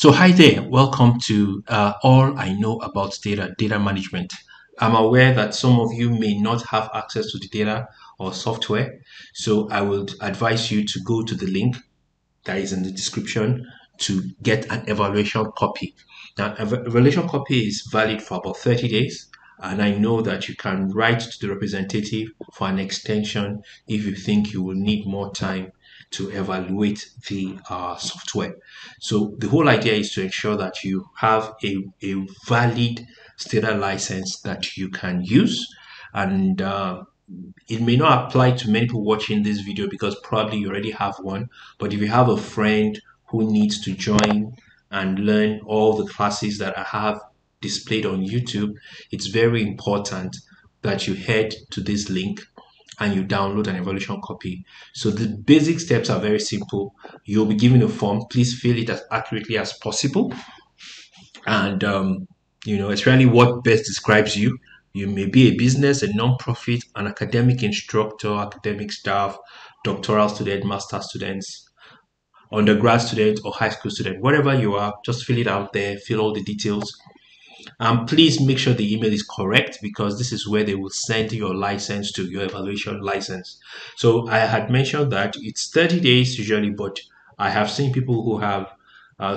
So hi there, welcome to All I Know About Data Management. I'm aware that some of you may not have access to the data or software, so I would advise you to go to the link that is in the description to get an evaluation copy. Now, evaluation copy is valid for about 30 days, and I know that you can write to the representative for an extension if you think you will need more time to evaluate the software. So the whole idea is to ensure that you have a valid Stata license that you can use. And it may not apply to many people watching this video because probably you already have one, but if you have a friend who needs to join and learn all the classes that I have displayed on YouTube, it's very important that you head to this link and you download an evaluation copy. So the basic steps are very simple. You'll be given a form. Please fill it as accurately as possible. And, you know, it's really what best describes you. You may be a business, a nonprofit, an academic instructor, academic staff, doctoral student, master's students, undergrad student, or high school student. Whatever you are, just fill it out there, fill all the details. And please make sure the email is correct, because this is where they will send your license to, your evaluation license. So I had mentioned that it's 30 days usually, but I have seen people who have,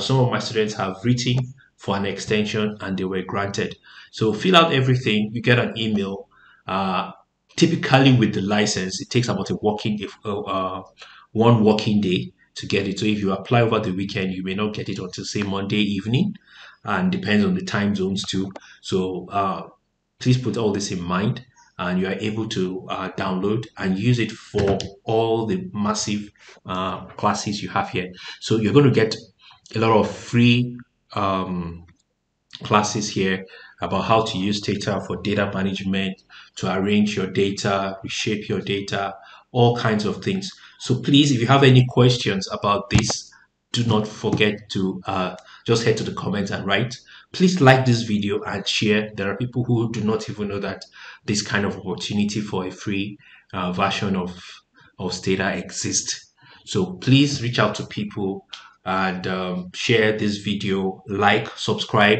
some of my students have written for an extension and they were granted. So fill out everything, you get an email. Typically with the license, it takes about one working day to get it. So if you apply over the weekend, you may not get it until, say, Monday evening, and depends on the time zones too. So please put all this in mind, and you are able to download and use it for all the massive classes you have here. So you're going to get a lot of free classes here about how to use Stata for data management, to arrange your data, reshape your data, all kinds of things. So please, if you have any questions about this, do not forget to just head to the comments and write. Please like this video and share. There are people who do not even know that this kind of opportunity for a free version of Stata exists. So please reach out to people and share this video, like, subscribe.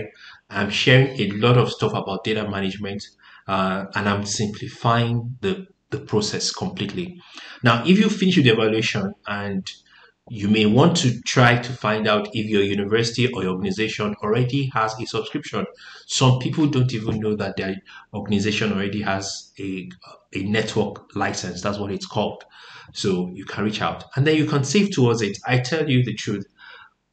I'm sharing a lot of stuff about data management, and I'm simplifying the process completely. Now, if you finish with the evaluation and you may want to try to find out if your university or your organization already has a subscription. Some people don't even know that their organization already has a network license. That's what it's called. So you can reach out and then you can save towards it. I tell you the truth.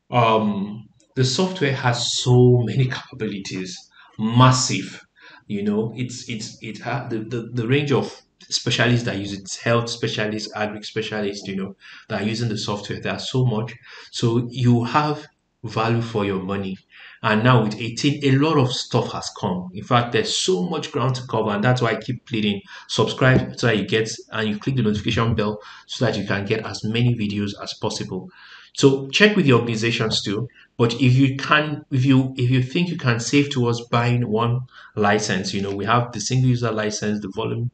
The software has so many capabilities, massive. You know, the range of specialists that use it, health specialists, agri specialists, you know, that are using the software. There are so much. So you have value for your money. And now with 18, a lot of stuff has come. In fact, there's so much ground to cover, and that's why I keep pleading. Subscribe so that you get, and you click the notification bell so that you can get as many videos as possible. So check with your organizations too. But if you can, if you think you can save towards buying one license, you know, we have the single user license, the volume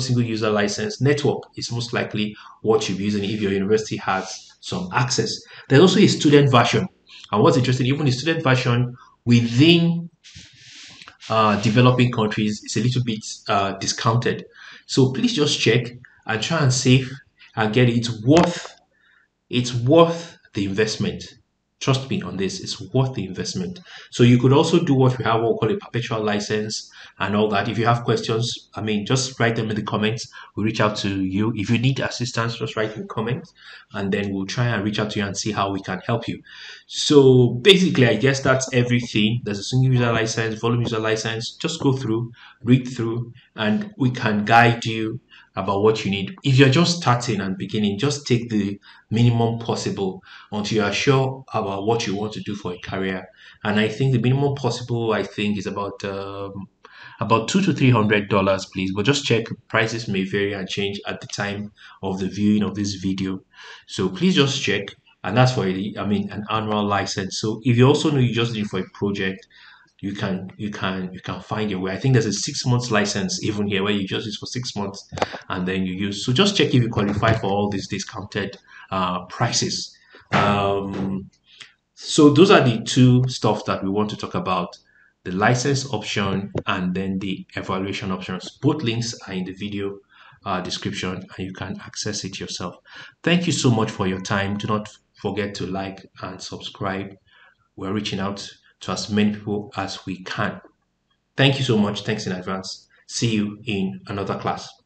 single user license. Network is most likely what you'll be using if your university has some access. There's also a student version. And what's interesting, even the student version within developing countries is a little bit discounted. So please just check and try and save and get it. It's worth the investment. Trust me on this, it's worth the investment. So you could also do what we have, what we call a perpetual license and all that. If you have questions, I mean, just write them in the comments. We'll reach out to you. If you need assistance, just write in the comments, and then we'll try and reach out to you and see how we can help you. So basically, I guess that's everything. There's a single user license, volume user license. Just go through, read through, and we can guide you about what you need. If you're just starting and beginning, just take the minimum possible until you are sure about what you want to do for a career. And I think the minimum possible, I think, is about $200 to $300, please. But just check, prices may vary and change at the time of the viewing of this video. So please just check, and that's for an annual license. So if you also know you just need for a project, you can find your way. I think there's a 6 months license even here where you just use for 6 months and then you use. So just check if you qualify for all these discounted prices. So those are the two stuff that we want to talk about, the license option and then the evaluation options. Both links are in the video description and you can access it yourself. Thank you so much for your time. Do not forget to like and subscribe. We're reaching out to as many people as we can. Thank you so much. Thanks in advance. See you in another class.